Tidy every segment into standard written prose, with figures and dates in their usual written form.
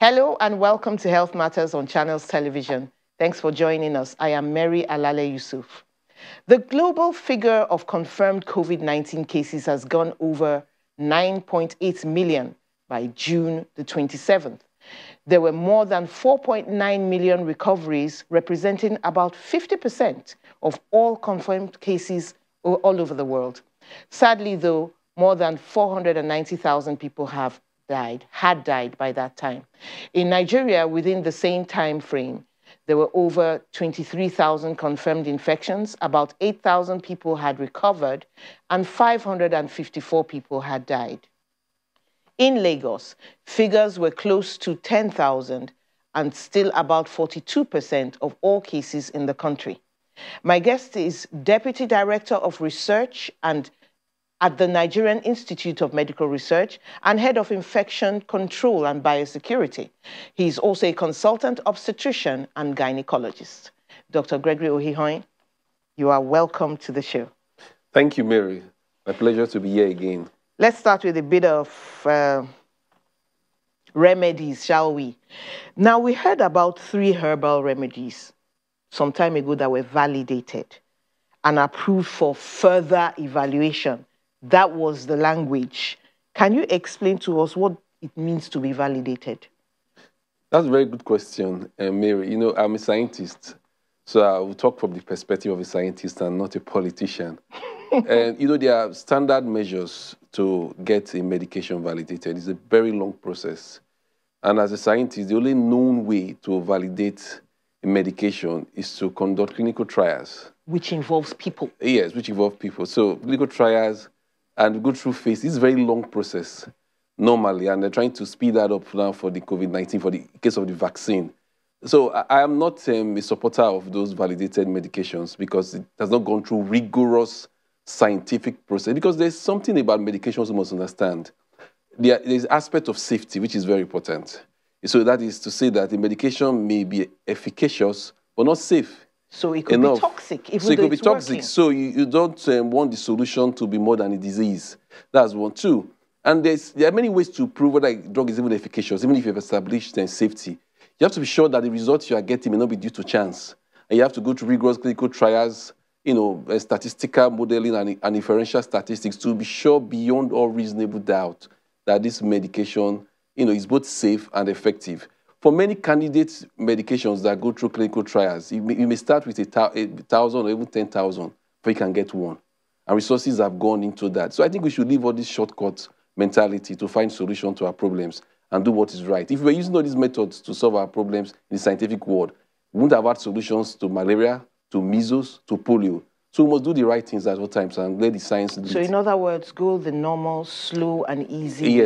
Hello and welcome to Health Matters on Channels Television. Thanks for joining us. I am Mary Alale Yusuf. The global figure of confirmed COVID-19 cases has gone over 9.8 million by June the 27th. There were more than 4.9 million recoveries, representing about 50% of all confirmed cases all over the world. Sadly, though, more than 490,000 people have had died by that time. In Nigeria, within the same time frame, there were over 23,000 confirmed infections, about 8,000 people had recovered, and 554 people had died. In Lagos, figures were close to 10,000 and still about 42% of all cases in the country. My guest is Deputy Director of Research and at the Nigerian Institute of Medical Research and Head of Infection Control and Biosecurity. He is also a consultant obstetrician and gynecologist. Dr. Gregory Ohihoin, you are welcome to the show. Thank you, Mary. My pleasure to be here again. Let's start with a bit of remedies, shall we? Now, we heard about 3 herbal remedies some time ago that were validated and approved for further evaluation. That was the language. Can you explain to us what it means to be validated? That's a very good question, Mary. You know, I'm a scientist, so I will talk from the perspective of a scientist and not a politician. And, you know, there are standard measures to get a medication validated. It's a very long process. And as a scientist, the only known way to validate a medication is to conduct clinical trials. Which involves people. Yes, which involve people. So clinical trials, and go through phase. It's a very long process normally, and they're trying to speed that up now for the COVID-19, for the case of the vaccine. So I am not a supporter of those validated medications because it has not gone through rigorous scientific process. Because there's something about medications you must understand. There's an aspect of safety, which is very important. So that is to say that the medication may be efficacious, but not safe. So it could be toxic, even though it's working. So you don't want the solution to be more than a disease. That's one. Two, and there are many ways to prove whether a drug is even efficacious, even if you've established safety. You have to be sure that the results you are getting may not be due to chance. And you have to go to rigorous clinical trials, you know, statistical modeling and inferential statistics to be sure beyond all reasonable doubt that this medication, you know, is both safe and effective. For many candidate medications that go through clinical trials, you may start with 1,000 or even 10,000 before you can get one. And resources have gone into that. So I think we should leave all this shortcut mentality to find solution to our problems and do what is right. If we were using all these methods to solve our problems in the scientific world, we wouldn't have had solutions to malaria, to measles, to polio. So we must do the right things at all times and let the science do it. So in other words, go the normal, slow and easy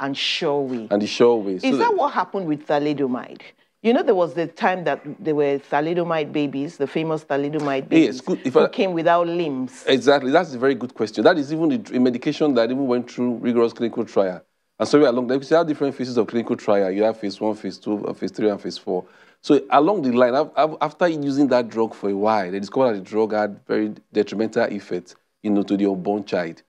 and sure way. And the sure way. Is that what happened with thalidomide? You know, there was the time that there were thalidomide babies, the famous thalidomide babies, who came without limbs. Exactly. That's a very good question. That is even a medication that even went through rigorous clinical trial. And so along the line, you have different phases of clinical trial. You have phase 1, phase 2, phase 3, and phase 4. So along the line, after using that drug for a while, they discovered that the drug had very detrimental effects, you know, to the unborn child.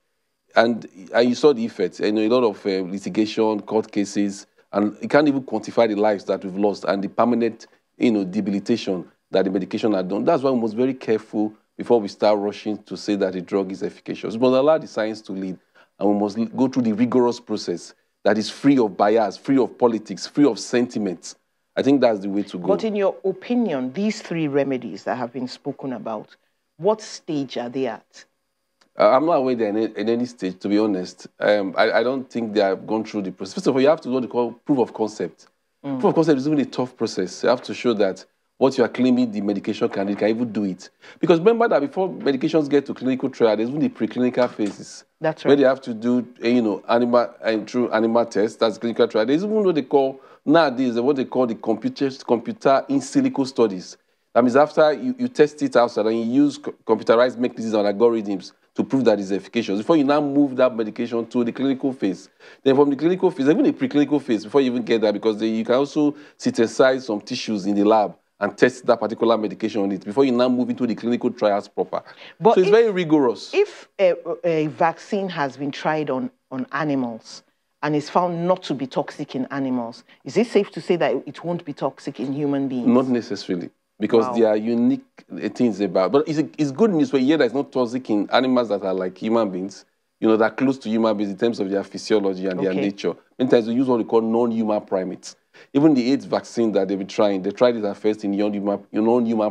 And you saw the effects, you know, a lot of litigation, court cases, and you can't even quantify the lives that we've lost and the permanent, you know, debilitation that the medication had done. That's why we must be very careful before we start rushing to say that the drug is efficacious. We must allow the science to lead, and we must go through the rigorous process that is free of bias, free of politics, free of sentiments. I think that's the way to go. But in your opinion, these 3 remedies that have been spoken about, what stage are they at? I'm not aware they're in any stage, to be honest. I don't think they have gone through the process. First of all, you have to do what they call proof of concept. Mm. Proof of concept is even a tough process. You have to show that what you are claiming the medication can even do it. Because remember that before medications get to clinical trial, there's even the preclinical phases. That's right. Where they have to do, you know, animal tests, that's clinical trial. There's even what they call, nowadays, what they call the computer in silico studies. That means after you test it outside and you use computerized mechanisms and algorithms to prove that it's efficacious, before you now move that medication to the clinical phase. Then from the clinical phase, even the preclinical phase, before you even get that, because you can also synthesize some tissues in the lab and test that particular medication on it before you now move into the clinical trials proper. But so it's very rigorous. If a vaccine has been tried on animals, and is found not to be toxic in animals, is it safe to say that it won't be toxic in human beings? Not necessarily, because there are unique things about. But it's good news when you hear that it's not toxic in animals that are like human beings, you know, that are close to human beings in terms of their physiology and their nature. Many times we use what we call non-human primates. Even the AIDS vaccine that they've been trying, they tried it at first in non-human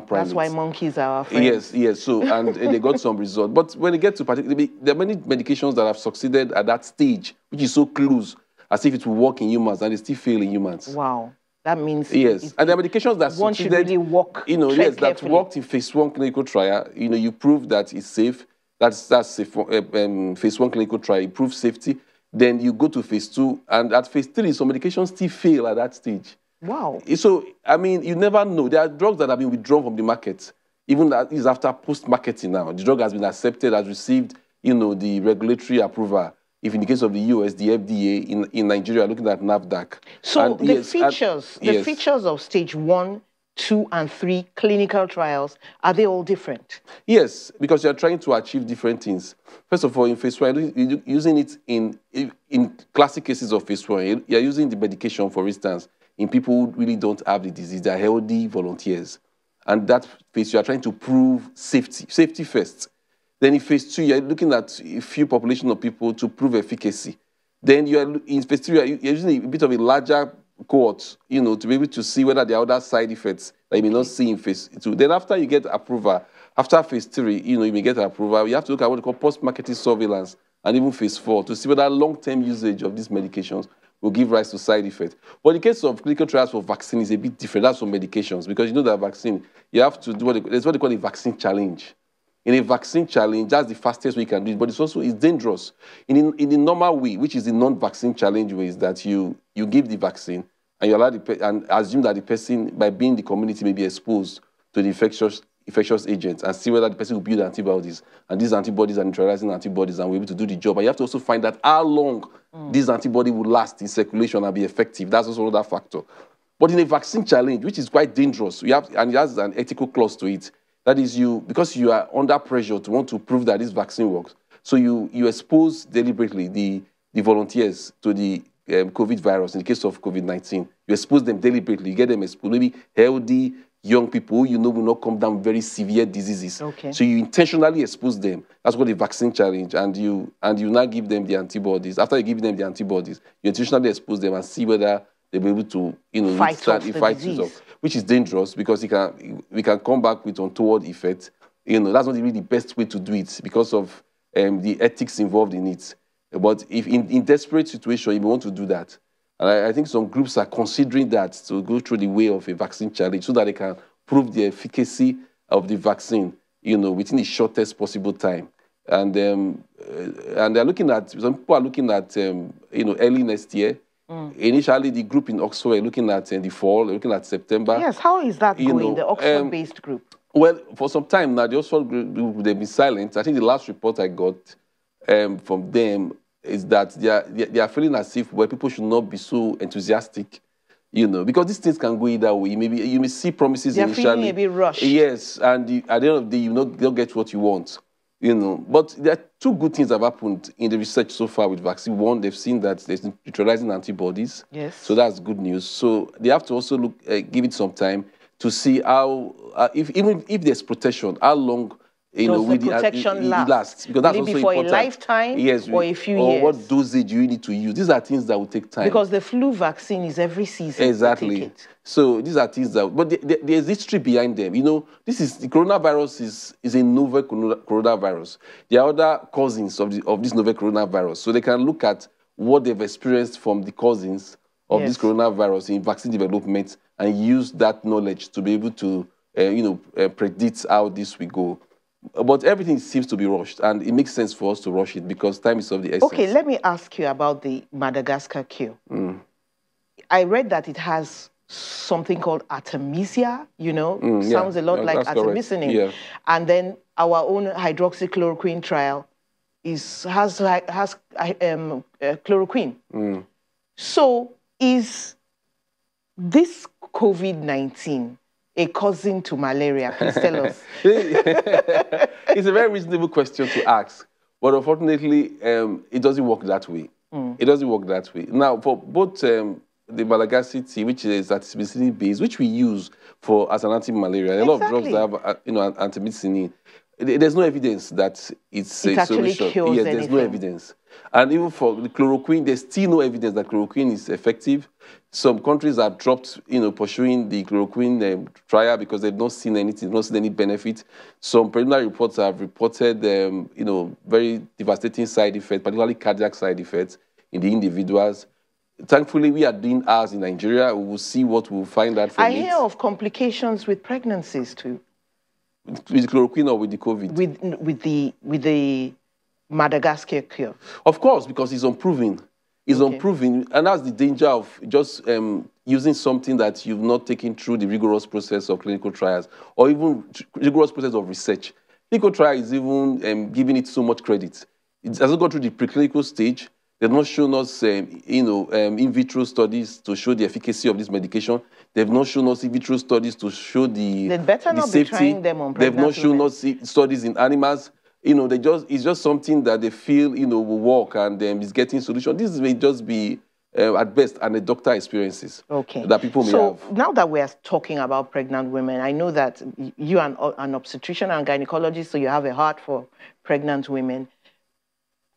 primates. That's why monkeys are our friends. Yes, yes. So, and they got some results. But when they get to particularly, there are many medications that have succeeded at that stage, which is so close, as if it will work in humans, and they still fail in humans. Wow. That means... Yes. And there are medications that succeeded... Really work, you know, yes, that worked in phase 1 clinical trial. You know, you prove that it's safe. That's safe, phase 1 clinical trial. You prove safety. Then you go to phase 2, and at phase 3, some medications still fail at that stage. Wow. So, I mean, you never know. There are drugs that have been withdrawn from the market, even that is after post-marketing now. The drug has been accepted, has received, you know, the regulatory approval. If in the case of the US, the FDA, in Nigeria, looking at NAFDAC. So and, the features of stage 1, 2, and 3 clinical trials, are they all different? Yes, because you're trying to achieve different things. First of all, in phase 1, you're using it in classic cases of phase 1. You're using the medication, for instance, in people who really don't have the disease. They're healthy volunteers. And that phase, you're trying to prove safety. Safety first. Then in phase 2, you're looking at a few population of people to prove efficacy. Then you're in phase 3, you're using a bit of a larger cohort, you know, to be able to see whether there are other side effects that you may not see in phase 2. Then after you get approval, after phase 3, you know, you may get approval, you have to look at what we call post-marketing surveillance and even phase 4 to see whether long-term usage of these medications will give rise to side effects. But in the case of clinical trials for vaccine, it's a bit different. That's for medications, because you know that vaccine, you have to do what they call a vaccine challenge. In a vaccine challenge, that's the fastest way you can do it, but it's also dangerous. In the normal way, which is the non-vaccine challenge way, is that you give the vaccine and you allow and assume that the person, by being in the community, may be exposed to the infectious agents and see whether the person will build antibodies. And these antibodies are neutralizing antibodies and will be able to do the job. And you have to also find out how long this antibody will last in circulation and be effective. That's also another factor. But in a vaccine challenge, which is quite dangerous, and it has an ethical clause to it. That is, because you are under pressure to want to prove that this vaccine works, so you expose deliberately the volunteers to the COVID virus. In the case of COVID-19, you expose them deliberately. You get them exposed. Maybe healthy young people who you know will not come down with very severe diseases. Okay. So you intentionally expose them. That's what the vaccine challenge. And you now give them the antibodies. After you give them the antibodies, you intentionally expose them and see whether they'll be able to, you know, fight off the disease. Which is dangerous, because we can come back with untoward effect. You know, that's not really the best way to do it because of the ethics involved in it. But if in desperate situation, you want to do that. And I think some groups are considering that, to go through the way of a vaccine challenge so that they can prove the efficacy of the vaccine, you know, within the shortest possible time. And some people are looking at, you know, early next year. Initially, the group in Oxford were looking at in the fall, looking at September. Yes, how is that going, the Oxford-based group? Well, for some time now, the Oxford group, they've been silent. I think the last report I got from them is that they are feeling as if people should not be so enthusiastic, you know, because these things can go either way. You may see promises initially. They're feeling a bit rushed. Yes, and at the end of the day, you don't get what you want. You know, but there are two good things that have happened in the research so far with vaccine. One, they've seen that there's neutralizing antibodies. Yes. So that's good news. So they have to also look, give it some time to see how, even if there's protection, how long, will the protection last? Because that's also important. Maybe for a lifetime or a few years. Or what dosage you need to use. These are things that will take time. Because the flu vaccine is every season. Exactly. So these are things that, but there's history behind them. You know, the coronavirus is a novel coronavirus. There are other cousins of this novel coronavirus. So they can look at what they've experienced from the cousins of this coronavirus in vaccine development and use that knowledge to be able to, predict how this will go. But everything seems to be rushed, and it makes sense for us to rush it because time is of the essence. Okay, let me ask you about the Madagascar cure. I read that it has something called artemisia, you know, sounds a lot like artemisinin. Yeah. And then our own hydroxychloroquine trial has chloroquine. So is this COVID-19 a cousin to malaria? Please tell us. It's a very reasonable question to ask, but unfortunately, it doesn't work that way. It doesn't work that way. Now, for both the Malagasy, which is artemisinin base, which we use for as an anti-malaria, a lot of drugs that have artemisinin, there's no evidence that it's a solution. Cures yes, there's anything. No evidence. And even for the chloroquine, there's still no evidence that chloroquine is effective. Some countries have dropped, pursuing the chloroquine trial because they've not seen anything, not seen any benefit. Some preliminary reports have reported, very devastating side effects, particularly cardiac side effects in the individuals. Thankfully, we are doing ours in Nigeria. We will see what we'll find out from it. I hear of complications with pregnancies too. With chloroquine or with the COVID? With the Madagascar cure. Of course, because it's unproven. It's unproven, and that's the danger of just using something that you've not taken through the rigorous process of clinical trials or even rigorous process of research. Clinical trial is even giving it so much credit. It hasn't gone through the preclinical stage. They've not shown us, in vitro studies to show the efficacy of this medication. They've not shown us in vitro studies to show the safety. They've not shown us studies in animals. It's just something that they feel, will work and is getting solution. This may just be, at best, anecdotal experiences that people may have. So now that we're talking about pregnant women, I know that you are an obstetrician and gynecologist, so you have a heart for pregnant women.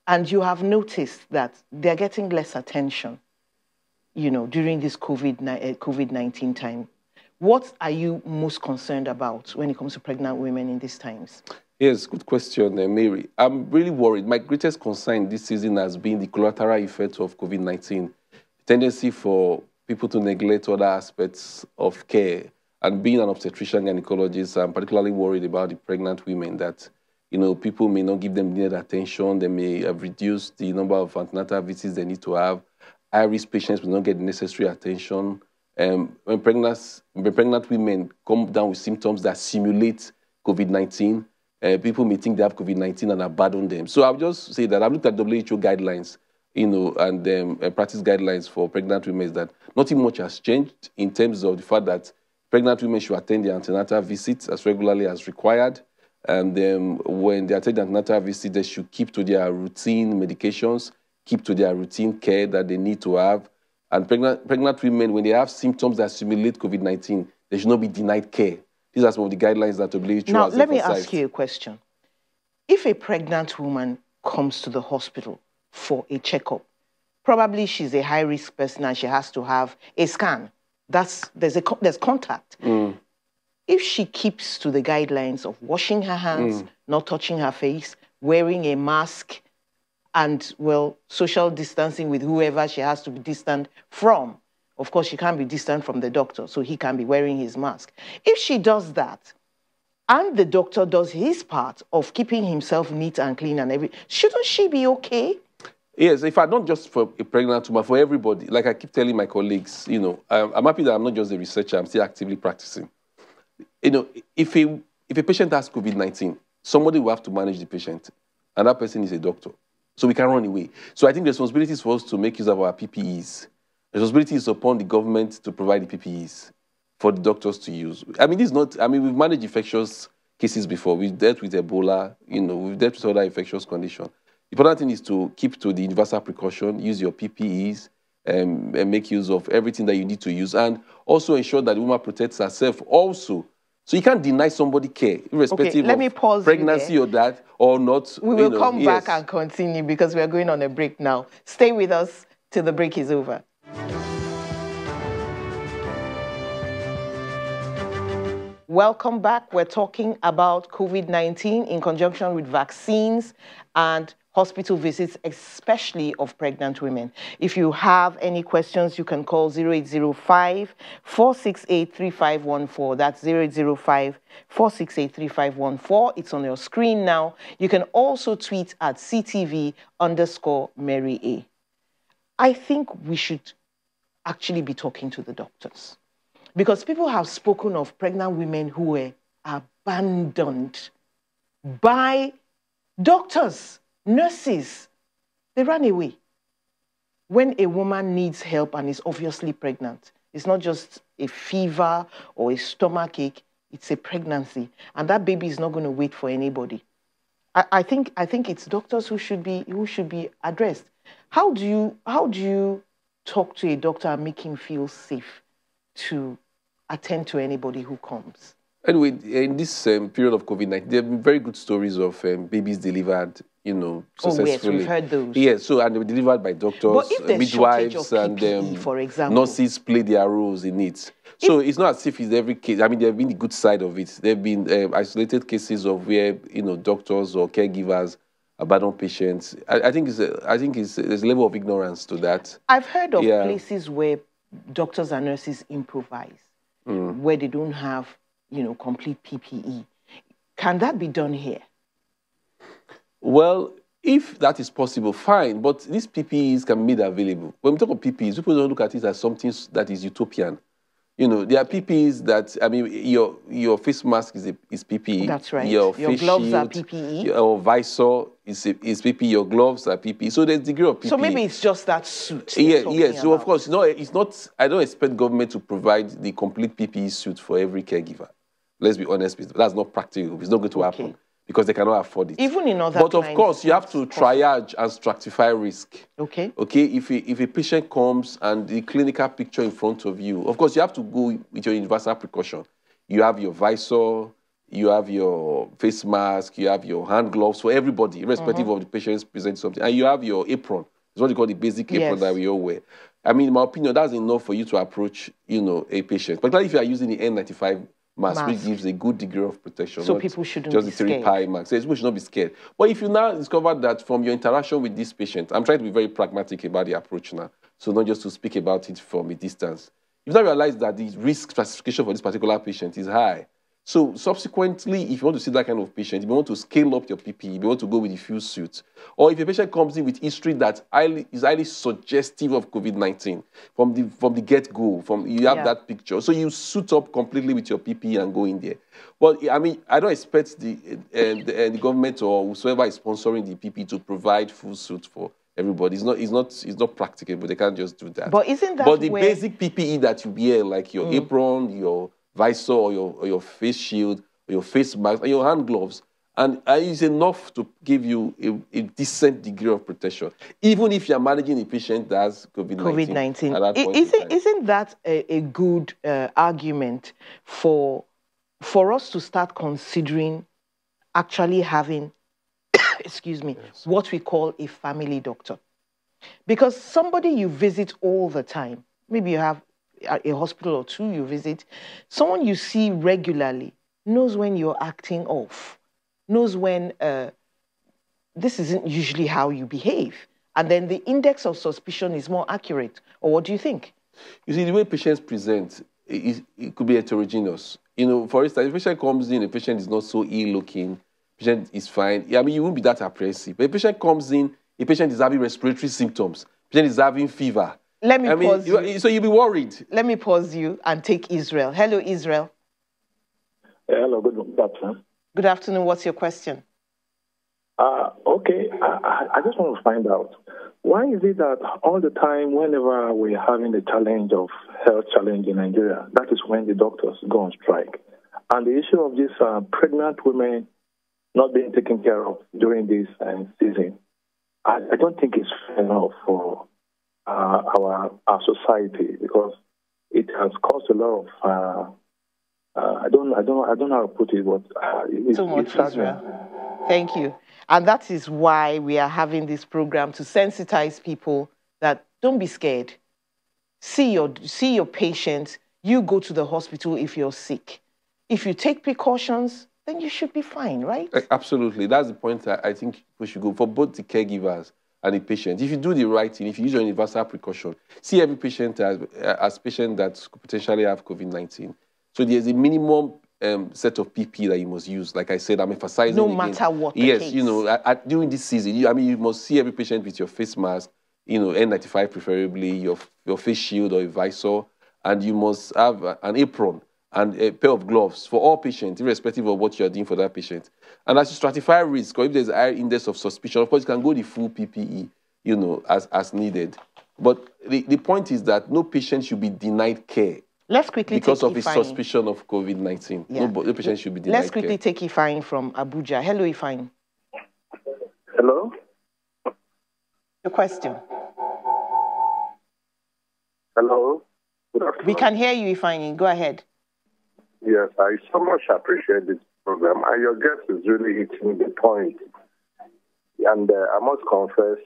And you have noticed that they're getting less attention, during this COVID-19 time. What are you most concerned about when it comes to pregnant women in these times? Yes, good question, Mary. I'm really worried. My greatest concern this season has been the collateral effect of COVID-19, the tendency for people to neglect other aspects of care. And being an obstetrician gynecologist, I'm particularly worried about the pregnant women that, people may not give them needed attention. They may have reduced the number of antenatal visits they need to have. High-risk patients will not get the necessary attention. When pregnant women come down with symptoms that simulate COVID-19, people may think they have COVID-19 and abandon them. So I'll just say that I've looked at WHO guidelines, and practice guidelines for pregnant women, is that nothing much has changed in terms of the fact that pregnant women should attend their antenatal visits as regularly as required. And then when they attend antenatal visits, they should keep to their routine medications, keep to their routine care that they need to have. And pregnant women, when they have symptoms that simulate COVID-19, they should not be denied care. These are some of the guidelines that WHO has. Now, let me ask you a question. If a pregnant woman comes to the hospital for a checkup, probably she's a high-risk person and she has to have a scan. There's contact. Mm. If she keeps to the guidelines of washing her hands, not touching her face, wearing a mask, and, social distancing with whoever she has to be distant from, of course, she can't be distant from the doctor, so he can be wearing his mask. If she does that, and the doctor does his part of keeping himself neat and clean and everything, shouldn't she be okay? Yes, if I not just for a pregnant woman, for everybody. Like I keep telling my colleagues, I'm happy that I'm not just a researcher, I'm still actively practicing. If a patient has COVID-19, somebody will have to manage the patient, and that person is a doctor. So we can't run away. So I think the responsibility is for us to make use of our PPEs. The responsibility is upon the government to provide the PPEs for the doctors to use. We've managed infectious cases before. We've dealt with Ebola, we've dealt with other infectious conditions. The important thing is to keep to the universal precaution, use your PPEs, and make use of everything that you need to use, and also ensure that the woman protects herself also. So you can't deny somebody care, irrespective of pregnancy or that or not. We will come back and continue because we are going on a break now. Stay with us till the break is over. Welcome back. We're talking about COVID-19 in conjunction with vaccines and hospital visits, especially of pregnant women. If you have any questions, you can call 0805-468-3514. That's 0805-468-3514. It's on your screen now. You can also tweet at @CTV_Mary A. I think we should actually be talking to the doctors, because people have spoken of pregnant women who were abandoned by doctors, nurses. They ran away. When a woman needs help and is obviously pregnant, it's not just a fever or a stomach ache, it's a pregnancy. And that baby is not going to wait for anybody. I think it's doctors who should be addressed. How do you talk to a doctor and make him feel safe to attend to anybody who comes? Anyway, in this period of COVID-19, there have been very good stories of babies delivered, you know, successfully. Oh, yes, we've heard those. Yes, so, and they were delivered by doctors, but if there's midwives, shortage of PPE, and for example, nurses play their roles in it. So it's not as if it's every case. I mean, there have been the good side of it. There have been isolated cases of where, you know, doctors or caregivers abandon patients. I think there's a level of ignorance to that. I've heard of places where doctors and nurses improvise, where they don't have, you know, complete PPE. Can that be done here? Well, if that is possible, fine. But these PPEs can be made available. When we talk of PPEs, people don't look at it as something that is utopian. You know, there are PPEs that, I mean, your face mask is PPE. That's right. Your face gloves shield, are PPE. Your visor is PPE. Your gloves are PPE. So there's degree of PPE. So maybe it's just that suit. Yeah, yeah. So of course, no, it's not, I don't expect government to provide the complete PPE suit for every caregiver. Let's be honest, that's not practical. It's not going to happen because they cannot afford it. Even in other But of course, you have to triage and stratify risk. Okay. Okay, if a patient comes and the clinical picture in front of you, of course, you have to go with your universal precaution. You have your visor, you have your face mask, you have your hand gloves for everybody, irrespective of the patient's presenting something. And you have your apron. It's what you call the basic apron that we all wear. I mean, in my opinion, that's enough for you to approach, you know, a patient. Particularly if you are using the N95 mask, which gives a good degree of protection. So people shouldn't be scared. Just the 3-ply mask. So people should not be scared. But if you now discover that from your interaction with this patient, I'm trying to be very pragmatic about the approach now, so not just to speak about it from a distance. If you now realize that the risk classification for this particular patient is high, so subsequently, if you want to see that kind of patient, if you want to scale up your PPE, if you want to go with the full suit, or if a patient comes in with history that is highly suggestive of COVID-19 from the get-go, you have that picture. So you suit up completely with your PPE and go in there. Well, I mean, I don't expect the government or whosoever is sponsoring the PPE to provide full suit for everybody. It's not practicable. They can't just do that. But isn't that the basic PPE that you wear, like your apron, your visor, or your face shield, or your face mask, and your hand gloves, and is enough to give you a decent degree of protection, even if you're managing a patient that has COVID-19. Isn't that a good argument for us to start considering actually having, excuse me, what we call a family doctor? Because somebody you visit all the time, maybe you have a hospital or two you visit, someone you see regularly knows when you're acting off, knows when this isn't usually how you behave. And then the index of suspicion is more accurate. Or what do you think? You see, the way patients present, it could be heterogeneous. You know, for instance, if a patient comes in, a patient is not so ill-looking, patient is fine. I mean, you won't be that apprehensive. But if a patient comes in, a patient is having respiratory symptoms, a patient is having fever, I mean, so you'll be worried. Let me pause you and take Israel. Hello, Israel. Hello, good afternoon. Good afternoon. What's your question? Okay, I just want to find out, why is it that all the time, whenever we're having the challenge of health challenge in Nigeria, that is when the doctors go on strike? And the issue of these pregnant women not being taken care of during this season, I don't think it's fair enough for our society, because it has caused a lot of I don't know how to put it, but it's Israel. Thank you, and that is why we are having this program, to sensitize people that don't be scared. See your patients. You go to the hospital if you're sick. If you take precautions, then you should be fine, right? Absolutely, that's the point that I think we should go for, both the caregivers and the patient. If you do the right thing, if you use your universal precaution, see every patient as patient that potentially have COVID-19. So there's a minimum set of PPE that you must use. Like I said, I'm emphasizing no matter what the case. You know, during this season, you must see every patient with your face mask, you know, N95 preferably, your face shield or a visor, and you must have an apron and a pair of gloves for all patients, irrespective of what you are doing for that patient. And as you stratify risk, or if there's a higher index of suspicion, of course, you can go the full PPE, you know, as needed. But the point is that no patient should be denied care. Let's quickly because take of Ifeanyi. His suspicion of COVID-19. Yeah. No patient should be denied care. Let's quickly take Ifeanyi from Abuja. Hello, Ifeanyi. Hello. Your question. Hello? We can hear you, Ifeanyi. Go ahead. Yes, I so much appreciate this program. And your guest is really hitting the point. And I must confess,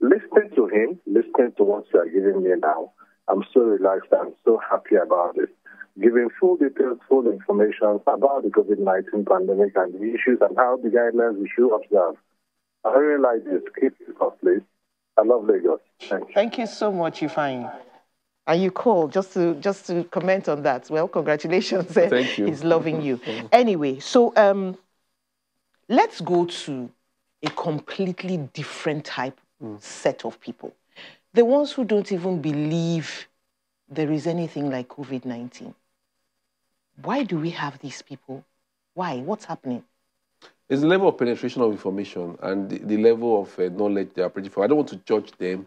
listening to him, listening to what you are giving me now, I'm so relaxed. I'm so happy about it. Giving full details, full information about the COVID-19 pandemic and the issues and how the guidelines we should observe. I really like this. Keep it up, please. I love Lagos. Thank you. Thank you so much, Ifeanyi. And you called just to comment on that. Well, congratulations. Thank you. He's loving you. Anyway, so let's go to a completely different type set of people. The ones who don't even believe there is anything like COVID-19. Why do we have these people? Why? What's happening? It's the level of penetration of information and the level of knowledge they are preaching for. I don't want to judge them.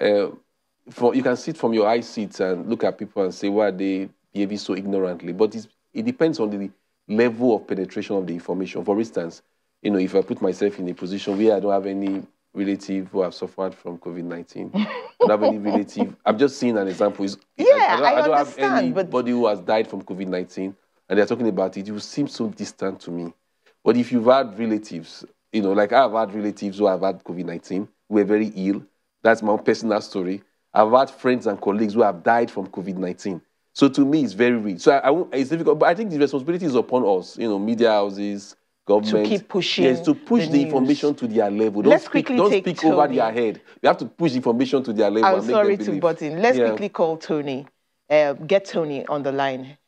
You can sit from your high seats and look at people and say, why are they behaving so ignorantly? But it depends on the level of penetration of the information. For instance, you know, if I put myself in a position where I don't have any relative who have suffered from COVID-19, I don't have any relative. I'm just seeing an example. I don't have anybody who has died from COVID-19, and they're talking about it. You seem so distant to me. But if you've had relatives, you know, like I've had relatives who have had COVID-19, who were very ill. That's my own personal story. I've had friends and colleagues who have died from COVID-19. So to me, it's very real. So it's difficult, but I think the responsibility is upon us, you know, media houses, government. To keep pushing. Yes, to push the information to their level. Don't speak over their head. We have to push information to their level. I'm sorry to butt in. Let's quickly call Tony. Get Tony on the line.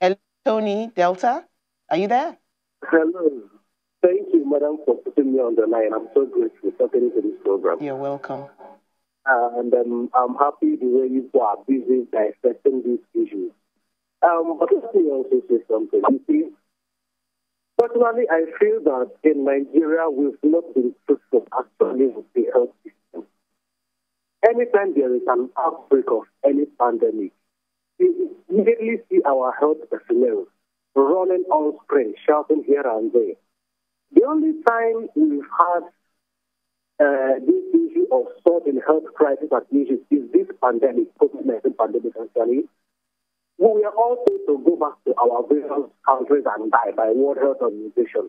Hello, Tony Delta. Are you there? Hello. Thank you, madam, for putting me on the line. I'm so grateful for coming to this program. You're welcome. And I'm happy the way you are busy dissecting these issues. But let me also say something. You see, personally, I feel that in Nigeria, we've not been truthful actually with the health system. Anytime there is an outbreak of any pandemic, we immediately see our health personnel running on screen, shouting here and there. The only time we've had this issue of sort in health crisis at issue is this pandemic, COVID-19 pandemic actually. We are all told to go back to our various countries and die by World Health Organization.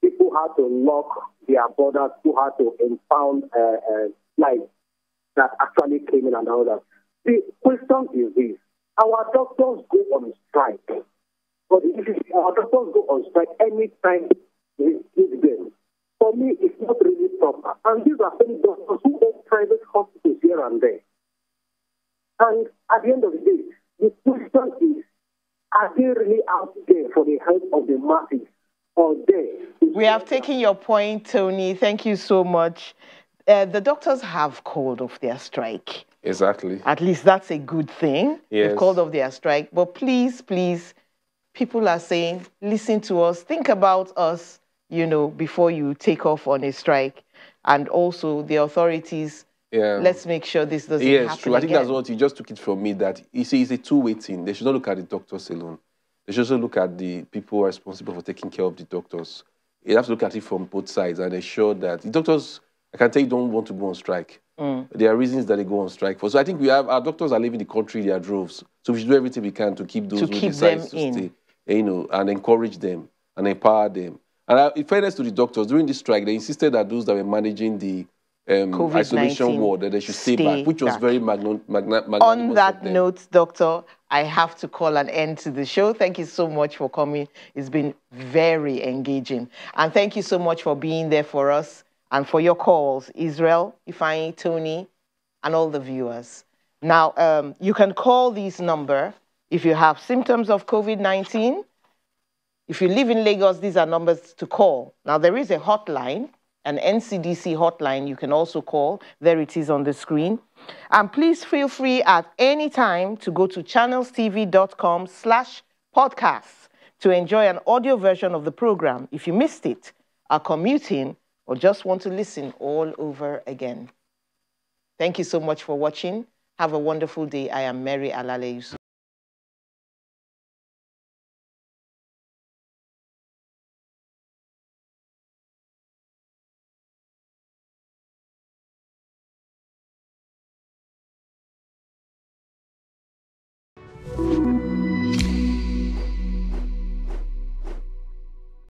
People had to lock their borders, who had to impound flights that actually came in and all that. The question is this: our doctors go on strike. But if our doctors go on strike any time this game, for me, it's not really proper. And these are many doctors who own private hospitals here and there. And at the end of the day, the question is, are they really out there for the health of the masses? Or they? We have taken your point, Tony. Thank you so much. The doctors have called off their strike. Exactly. At least that's a good thing. Yes. They've called off their strike. But please, please, people are saying, listen to us, think about us, you know, before you take off on a strike. And also the authorities, let's make sure this doesn't happen true. I think that's what you just took it from me, that you see, it's a two-way thing. They should not look at the doctors alone. They should also look at the people who are responsible for taking care of the doctors. You have to look at it from both sides and ensure that the doctors, I can tell you, don't want to go on strike. There are reasons that they go on strike for. So I think we have, our doctors are leaving the country, their droves. So we should do everything we can to keep those who decide to stay, you know, and encourage them and empower them. And in fairness to the doctors, during this strike, they insisted that those that were managing the isolation ward, that they should stay back, which was very magnanimous. On that note, Doctor, I have to call an end to the show. Thank you so much for coming. It's been very engaging. And thank you so much for being there for us and for your calls, Israel, Ifeanyi, Tony, and all the viewers. Now, you can call this number if you have symptoms of COVID-19. If you live in Lagos, these are numbers to call. Now, there is a hotline, an NCDC hotline you can also call. There it is on the screen. And please feel free at any time to go to channelstv.com/podcasts to enjoy an audio version of the program if you missed it, are commuting, or just want to listen all over again. Thank you so much for watching. Have a wonderful day. I am Mary Alale Yusuf.